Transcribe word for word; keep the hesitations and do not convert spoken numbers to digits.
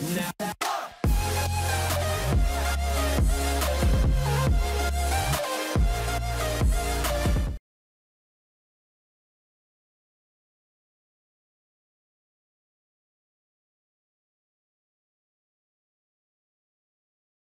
Nada.